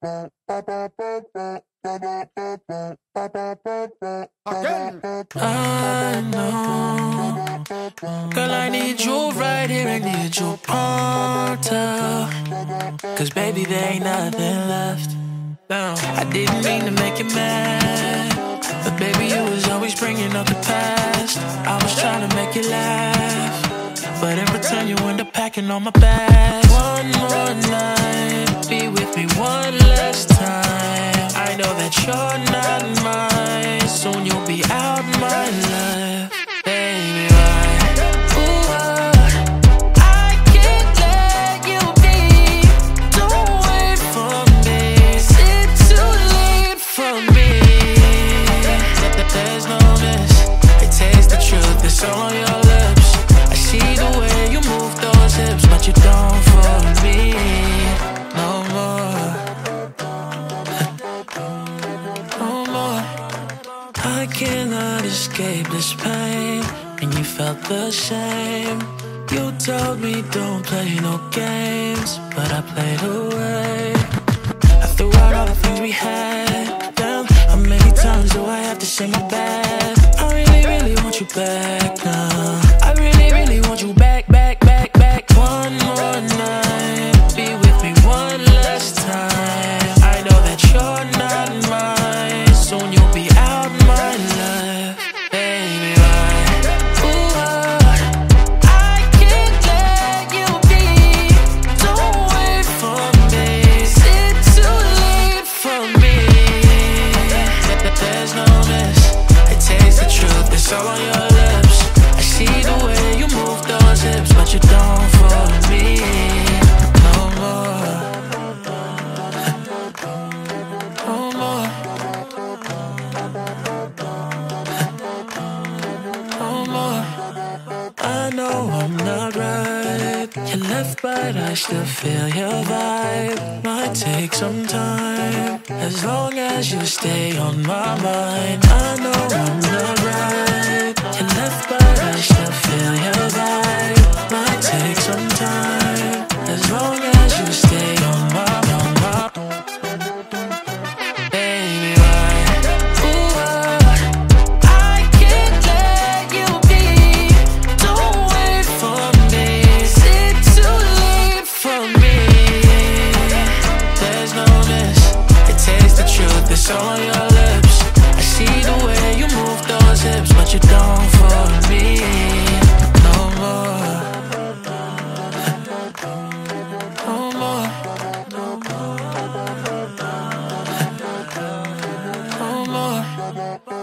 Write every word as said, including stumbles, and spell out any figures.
I know, girl, I need you right here, I need you pronto, cause baby there ain't nothing left. No, I didn't mean to make you mad, but baby you was always bringing up the past. I was trying to make you laugh, but every time you end up packing all my bags. One more night, be with me one last time. I know that you're not mine, soon you'll be out my life. Baby, escape this pain, and you felt the same. You told me don't play no games, but I played away. I threw out all the things we had. Damn, how many times do I have to say my bad? I really, really want you back now. I really, really want you back, back, back, back. One more night, be with me one last time. I know that you're not mine, soon you'll be out my life. But I still feel your vibe. Might take some time, as long as you stay on my mind. I know I'm not right. You left, but I still feel your vibe. Might take some time, as long as you stay on my mind. Bye.